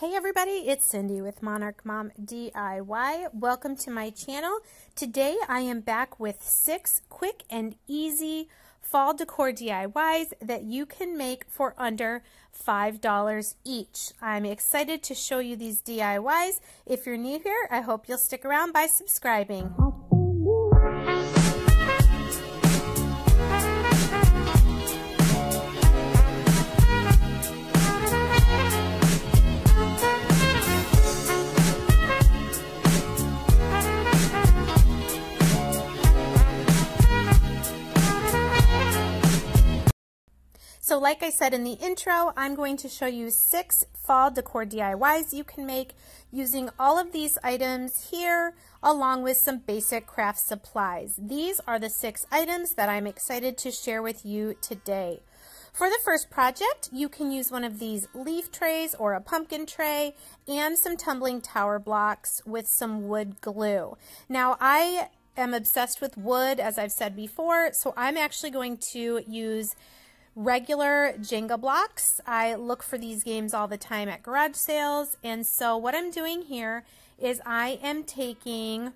Hey everybody, it's Cindy with Monarch Mom DIY. Welcome to my channel. Today I am back with 6 quick and easy fall decor DIYs that you can make for under $5 each. I'm excited to show you these DIYs. If you're new here, I hope you'll stick around by subscribing. So like I said in the intro, I'm going to show you 6 fall decor DIYs you can make using all of these items here along with some basic craft supplies. These are the 6 items that I'm excited to share with you today. For the first project, you can use one of these leaf trays or a pumpkin tray and some tumbling tower blocks with some wood glue. Now I'm obsessed with wood, as I've said before, so I'm actually going to use regular Jenga blocks. I look for these games all the time at garage sales, and so what I'm doing here is I am taking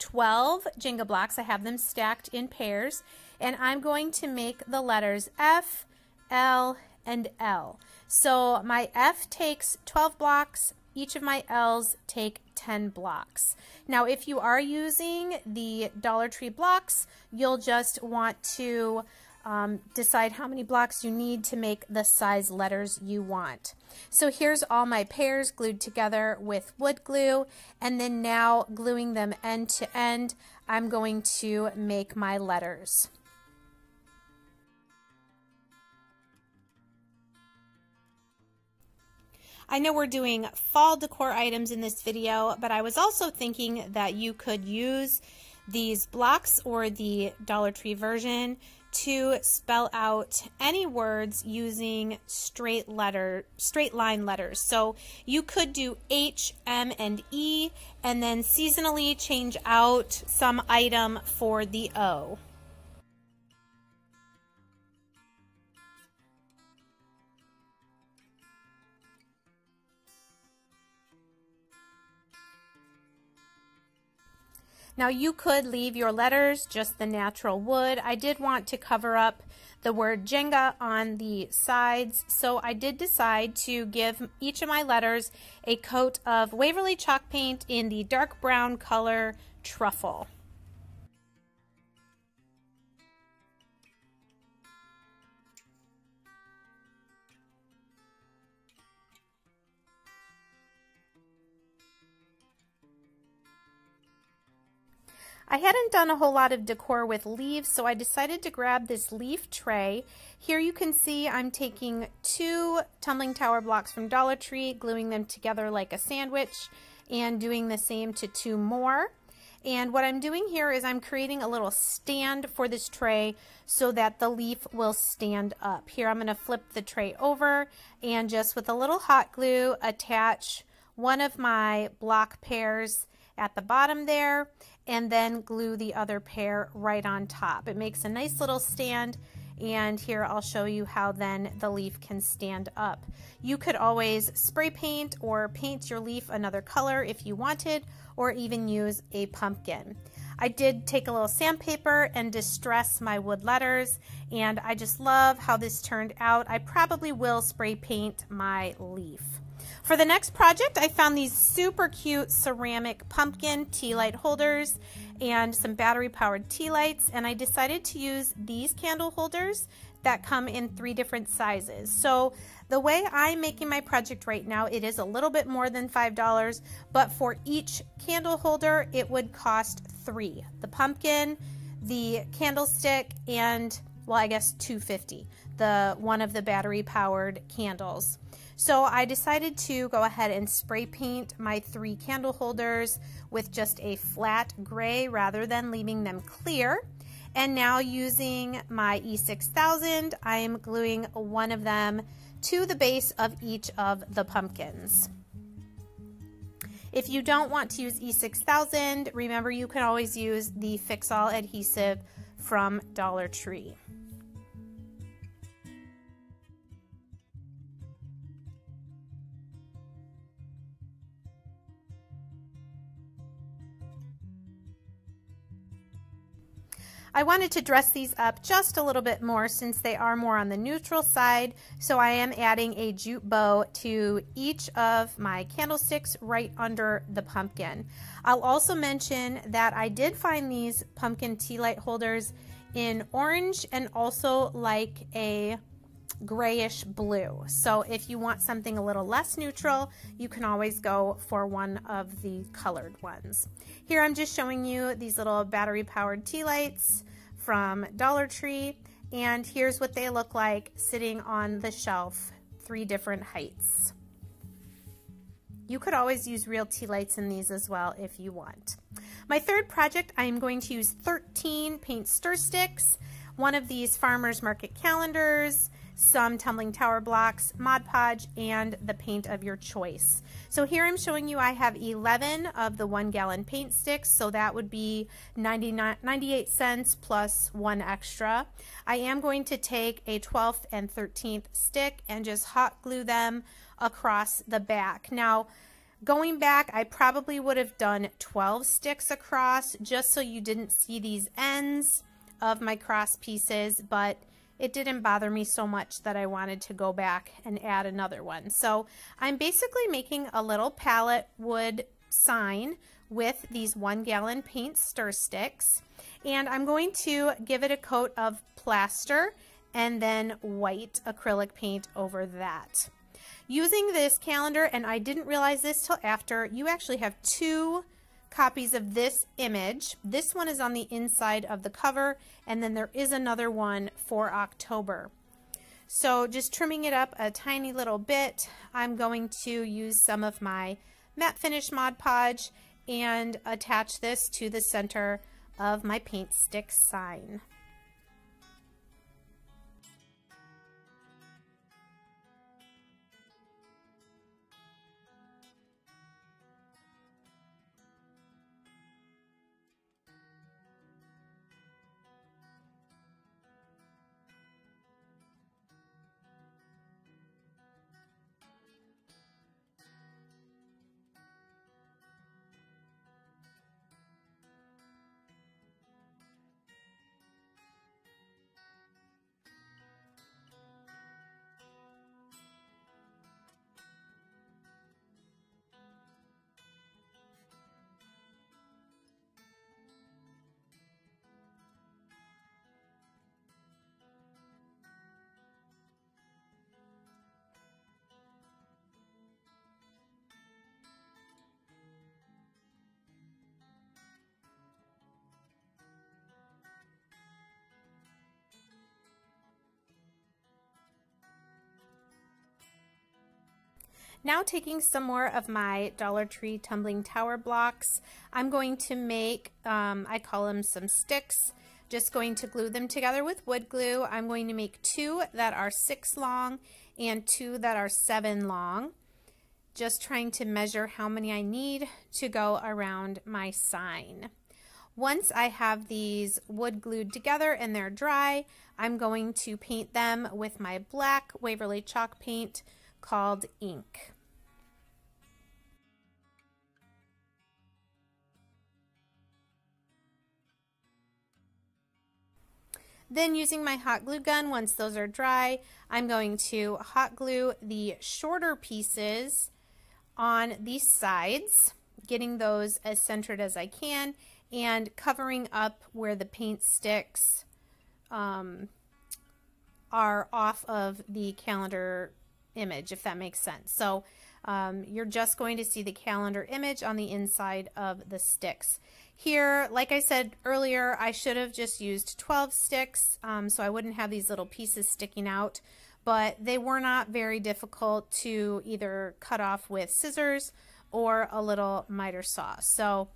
12 Jenga blocks. I have them stacked in pairs, and I'm going to make the letters F, L, and L. So my F takes 12 blocks, each of my L's take 10 blocks. Now if you are using the Dollar Tree blocks, you'll just want to decide how many blocks you need to make the size letters you want. So here's all my pairs glued together with wood glue, and then now gluing them end to end, I'm going to make my letters. I know we're doing fall decor items in this video, but I was also thinking that you could use these blocks or the Dollar Tree version to spell out any words using straight line letters. So you could do H, M, and E, and then seasonally change out some item for the O. Now you could leave your letters just the natural wood. I did want to cover up the word Jenga on the sides, so I did decide to give each of my letters a coat of Waverly chalk paint in the dark brown color Truffle. I hadn't done a whole lot of decor with leaves, so I decided to grab this leaf tray. Here you can see I'm taking 2 tumbling tower blocks from Dollar Tree, gluing them together like a sandwich, and doing the same to 2 more. And what I'm doing here is I'm creating a little stand for this tray so that the leaf will stand up. Here I'm going to flip the tray over and just with a little hot glue attach one of my block pairs at the bottom there, and then glue the other pair right on top. It makes a nice little stand, and here I'll show you how then the leaf can stand up. You could always spray paint or paint your leaf another color if you wanted, or even use a pumpkin. I did take a little sandpaper and distress my wood letters, and I just love how this turned out. I probably will spray paint my leaf. For the next project, I found these super cute ceramic pumpkin tea light holders and some battery-powered tea lights, and I decided to use these candle holders that come in 3 different sizes. So the way I'm making my project right now, it is a little bit more than $5, but for each candle holder, it would cost 3. The pumpkin, the candlestick, and, well, I guess $2.50, the one of the battery-powered candles. So I decided to go ahead and spray paint my 3 candle holders with just a flat gray rather than leaving them clear. And now using my E6000, I am gluing one of them to the base of each of the pumpkins. If you don't want to use E6000, remember you can always use the Fix All adhesive from Dollar Tree. I wanted to dress these up just a little bit more since they are more on the neutral side, so I am adding a jute bow to each of my candlesticks right under the pumpkin. I'll also mention that I did find these pumpkin tea light holders in orange and also like a grayish blue. So if you want something a little less neutral, you can always go for one of the colored ones. Here I'm just showing you these little battery powered tea lights from Dollar Tree, and here's what they look like sitting on the shelf, 3 different heights. You could always use real tea lights in these as well if you want. My third project, I'm going to use 13 paint stir sticks, one of these farmers market calendars, some tumbling tower blocks, Mod Podge, and the paint of your choice. So here I'm showing you I have 11 of the 1 gallon paint sticks, so that would be 98 cents plus 1 extra. I am going to take a 12th and 13th stick and just hot glue them across the back. Now, going back, I probably would have done 12 sticks across just so you didn't see these ends of my cross pieces, but it didn't bother me so much that I wanted to go back and add another one. So I'm basically making a little pallet wood sign with these 1 gallon paint stir sticks, and I'm going to give it a coat of plaster and then white acrylic paint over that. Using this calendar, and I didn't realize this till after, you actually have 2 copies of this image. This one is on the inside of the cover, and then there is another one for October. So just trimming it up a tiny little bit, I'm going to use some of my matte finish Mod Podge and attach this to the center of my paint stick sign. Now, taking some more of my Dollar Tree tumbling tower blocks, I'm going to make, I call them some sticks, just going to glue them together with wood glue. I'm going to make 2 that are 6 long and 2 that are 7 long. Just trying to measure how many I need to go around my sign. Once I have these wood glued together and they're dry, I'm going to paint them with my black Waverly chalk paint called ink. Then, using my hot glue gun, once those are dry, I'm going to hot glue the shorter pieces on these sides, getting those as centered as I can and covering up where the paint sticks are off of the calendar image, if that makes sense. So you're just going to see the calendar image on the inside of the sticks. Here, like I said earlier, I should have just used 12 sticks so I wouldn't have these little pieces sticking out, but they were not very difficult to either cut off with scissors or a little miter saw. So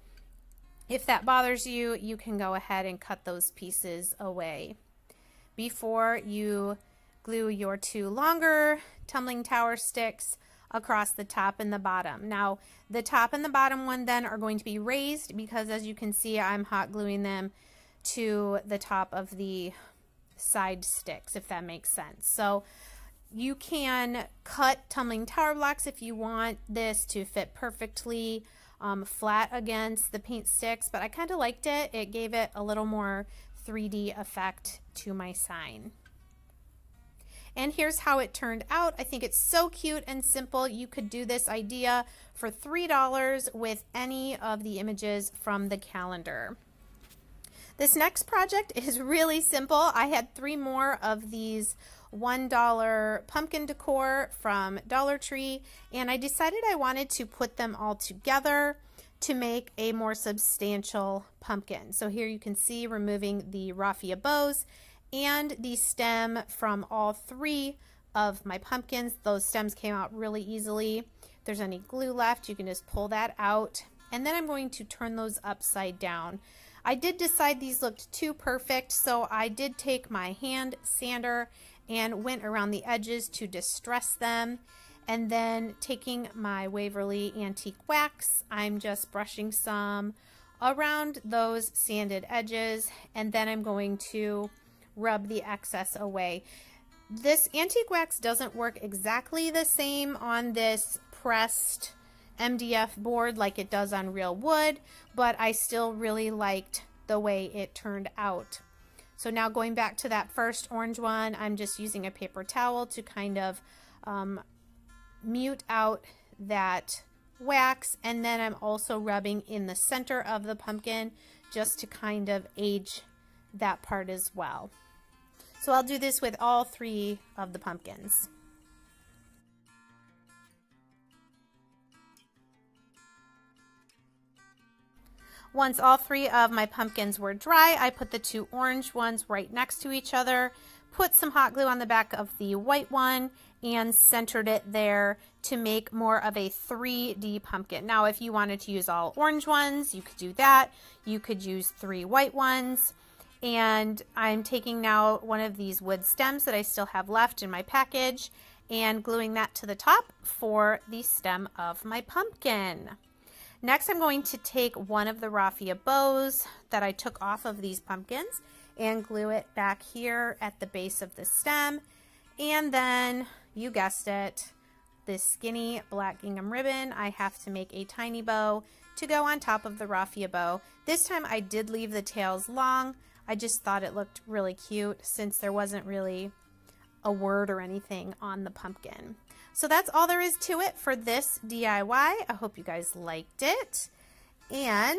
if that bothers you, you can go ahead and cut those pieces away before you glue your 2 longer tumbling tower sticks across the top and the bottom. Now, the top and the bottom one then are going to be raised because, as you can see, I'm hot gluing them to the top of the side sticks, if that makes sense. So you can cut tumbling tower blocks if you want this to fit perfectly flat against the paint sticks, but I kind of liked it. It gave it a little more 3D effect to my sign. And here's how it turned out. I think it's so cute and simple. You could do this idea for $3 with any of the images from the calendar. This next project is really simple. I had 3 more of these $1 pumpkin decor from Dollar Tree, and I decided I wanted to put them all together to make a more substantial pumpkin. So here you can see removing the raffia bows and the stem from all 3 of my pumpkins. Those stems came out really easily. If there's any glue left, you can just pull that out. And then I'm going to turn those upside down. I did decide these looked too perfect, so I did take my hand sander and went around the edges to distress them. And then taking my Waverly Antique Wax, I'm just brushing some around those sanded edges, and then I'm going to rub the excess away. This antique wax doesn't work exactly the same on this pressed MDF board like it does on real wood, but I still really liked the way it turned out. So now going back to that first orange one, I'm just using a paper towel to kind of mute out that wax, and then I'm also rubbing in the center of the pumpkin just to kind of age that part as well. So I'll do this with all 3 of the pumpkins. Once all 3 of my pumpkins were dry, I put the 2 orange ones right next to each other, put some hot glue on the back of the white one, and centered it there to make more of a 3D pumpkin. Now, if you wanted to use all orange ones, you could do that. You could use 3 white ones. And I'm taking now one of these wood stems that I still have left in my package and gluing that to the top for the stem of my pumpkin. Next, I'm going to take one of the raffia bows that I took off of these pumpkins and glue it back here at the base of the stem. And then, you guessed it, this skinny black gingham ribbon, I have to make a tiny bow to go on top of the raffia bow. This time I did leave the tails long. I just thought it looked really cute since there wasn't really a word or anything on the pumpkin. So that's all there is to it for this DIY. I hope you guys liked it. And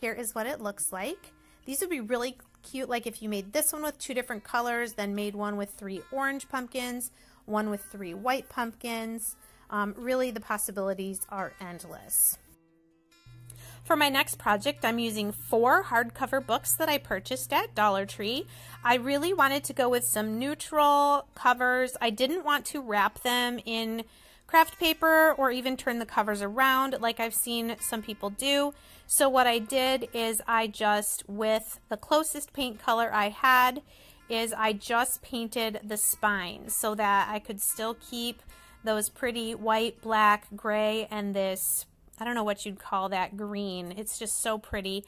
here is what it looks like. These would be really cute, like if you made this one with 2 different colors, then made one with 3 orange pumpkins, one with 3 white pumpkins. Really, the possibilities are endless. For my next project, I'm using 4 hardcover books that I purchased at Dollar Tree. I really wanted to go with some neutral covers. I didn't want to wrap them in craft paper or even turn the covers around like I've seen some people do. So what I did is I just, with the closest paint color I had, is I just painted the spines so that I could still keep those pretty white, black, gray, and this, I don't know what you'd call that, green. It's just so pretty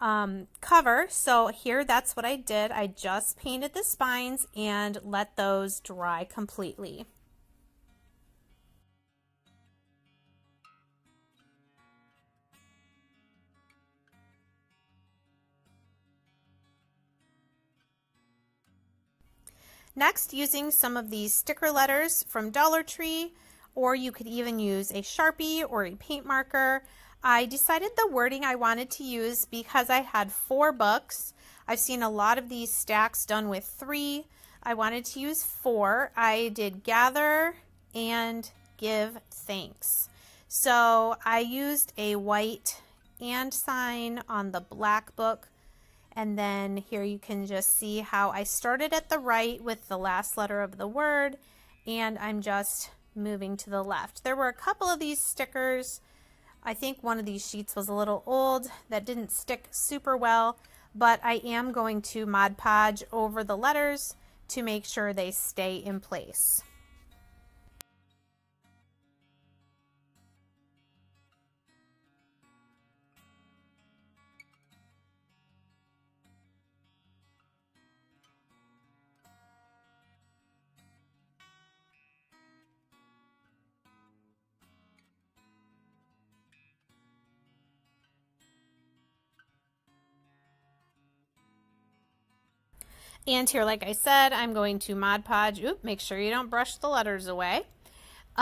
cover. So here, that's what I did. I just painted the spines and let those dry completely. Next, using some of these sticker letters from Dollar Tree, or you could even use a Sharpie or a paint marker. I decided the wording I wanted to use because I had 4 books. I've seen a lot of these stacks done with 3. I wanted to use 4. I did gather and give thanks. So I used a white and sign on the black book. And then here you can just see how I started at the right with the last letter of the word, and I'm just moving to the left. There were a couple of these stickers. I think one of these sheets was a little old that didn't stick super well, but I am going to Mod Podge over the letters to make sure they stay in place. And here, like I said, I'm going to Mod Podge. Oop, make sure you don't brush the letters away.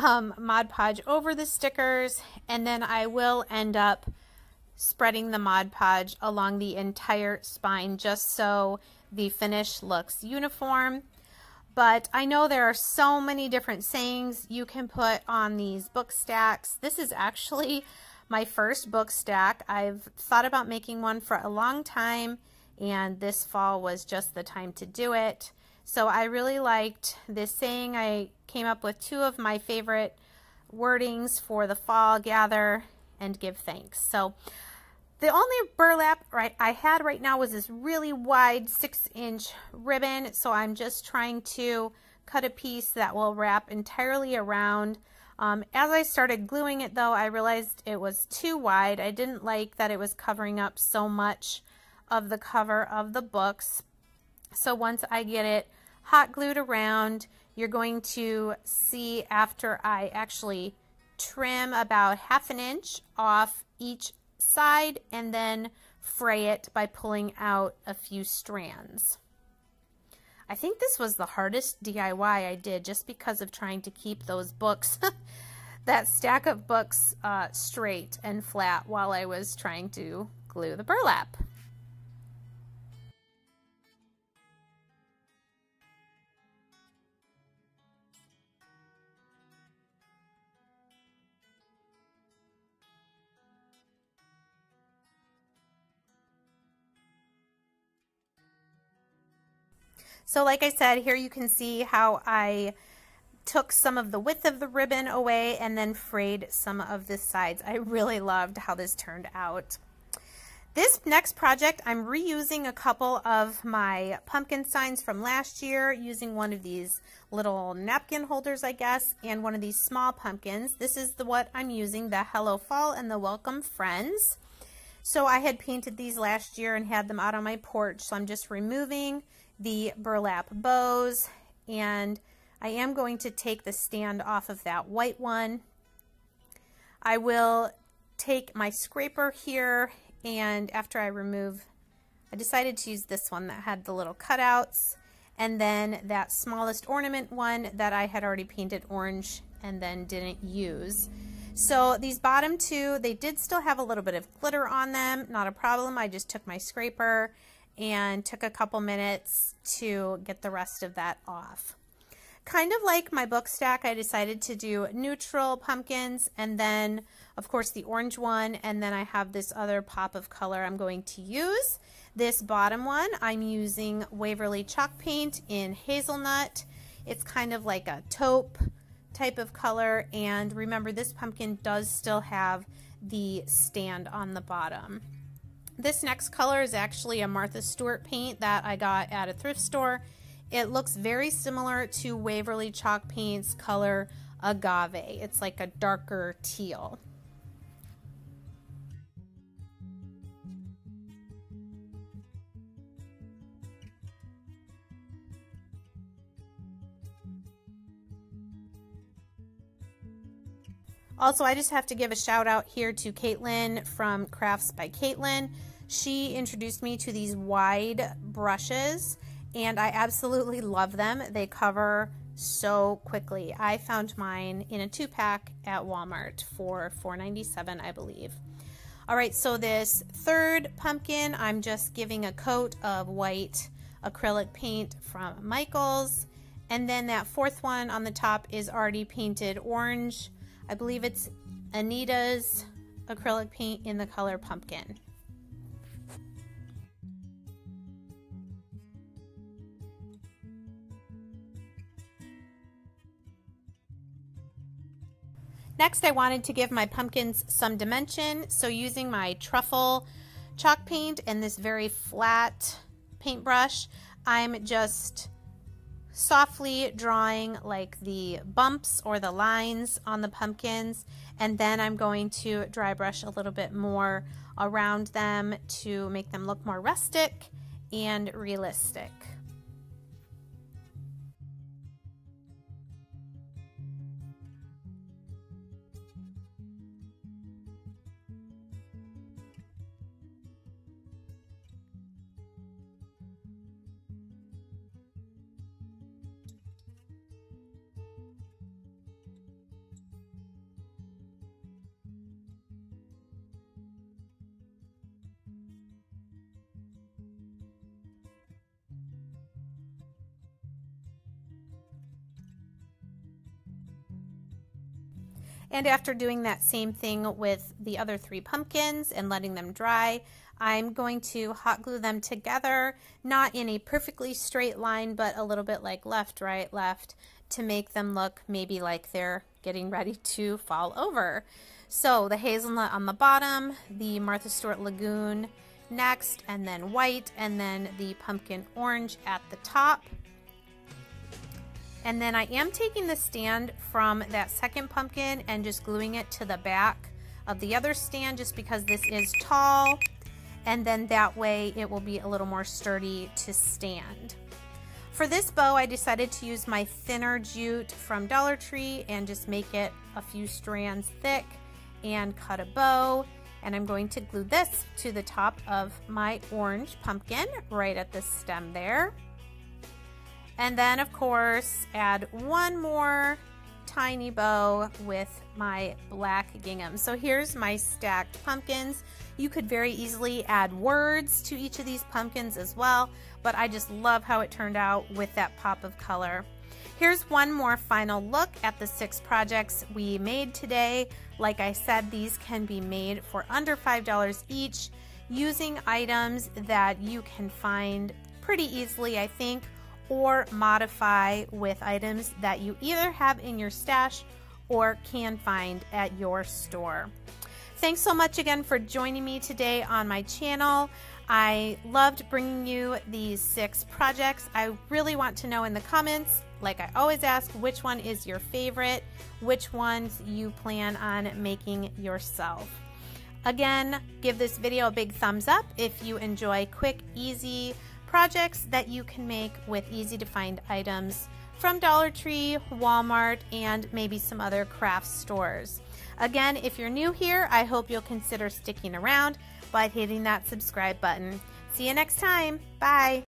Mod Podge over the stickers, and then I will end up spreading the Mod Podge along the entire spine just so the finish looks uniform. But I know there are so many different sayings you can put on these book stacks. This is actually my first book stack. I've thought about making one for a long time, and this fall was just the time to do it. So I really liked this saying. I came up with two of my favorite wordings for the fall: gather and give thanks. So the only burlap I had right now was this really wide 6-inch ribbon. So I'm just trying to cut a piece that will wrap entirely around. As I started gluing it though, I realized it was too wide. I didn't like that it was covering up so much of the cover of the books. So once I get it hot glued around, you're going to see after I actually trim about 1/2 inch off each side and then fray it by pulling out a few strands. I think this was the hardest DIY I did just because of trying to keep those books, that stack of books, straight and flat while I was trying to glue the burlap. So like I said, here you can see how I took some of the width of the ribbon away and then frayed some of the sides. I really loved how this turned out. This next project, I'm reusing a couple of my pumpkin signs from last year using one of these little napkin holders, I guess, and one of these small pumpkins. This is the what I'm using, the Hello Fall and the Welcome Friends. So I had painted these last year and had them out on my porch, so I'm just removing the burlap bows, and I am going to take the stand off of that white one. I will take my scraper here, and after I remove, I decided to use this one that had the little cutouts, and then that smallest ornament one that I had already painted orange and then didn't use. So these bottom two, they did still have a little bit of glitter on them, not a problem. I just took my scraper and took a couple minutes to get the rest of that off. Kind of like my book stack, I decided to do neutral pumpkins and then of course the orange one, and then I have this other pop of color I'm going to use. This bottom one, I'm using Waverly chalk paint in hazelnut. It's kind of like a taupe type of color, and remember this pumpkin does still have the stand on the bottom. This next color is actually a Martha Stewart paint that I got at a thrift store. It looks very similar to Waverly Chalk Paint's color Agave. It's like a darker teal. Also, I just have to give a shout out here to Caitlin from Crafts by Caitlin. She introduced me to these wide brushes, and I absolutely love them. They cover so quickly. I found mine in a 2-pack at Walmart for $4.97, I believe. All right, so this third pumpkin, I'm just giving a coat of white acrylic paint from Michaels. And then that fourth one on the top is already painted orange. I believe it's Anita's acrylic paint in the color pumpkin. Next, I wanted to give my pumpkins some dimension, so using my truffle chalk paint and this very flat paintbrush, I'm just softly drawing like the bumps or the lines on the pumpkins, and then I'm going to dry brush a little bit more around them to make them look more rustic and realistic. And after doing that same thing with the other three pumpkins and letting them dry, I'm going to hot glue them together, not in a perfectly straight line, but a little bit like left, right, left, to make them look maybe like they're getting ready to fall over. So the hazelnut on the bottom, the Martha Stewart Lagoon next, and then white, and then the pumpkin orange at the top. And then I am taking the stand from that second pumpkin and just gluing it to the back of the other stand, just because this is tall, and then that way it will be a little more sturdy to stand. For this bow, I decided to use my thinner jute from Dollar Tree and just make it a few strands thick and cut a bow. And I'm going to glue this to the top of my orange pumpkin right at the stem there. And then of course, add one more tiny bow with my black gingham. So here's my stacked pumpkins. You could very easily add words to each of these pumpkins as well, but I just love how it turned out with that pop of color. Here's one more final look at the 6 projects we made today. Like I said, these can be made for under $5 each using items that you can find pretty easily, I think, or modify with items that you either have in your stash or can find at your store. Thanks so much again for joining me today on my channel. I loved bringing you these 6 projects. I really want to know in the comments, like I always ask, which one is your favorite, which ones you plan on making yourself. Again, give this video a big thumbs up if you enjoy quick, easy projects that you can make with easy to find items from Dollar Tree, Walmart, and maybe some other craft stores. Again, if you're new here, I hope you'll consider sticking around by hitting that subscribe button. See you next time. Bye.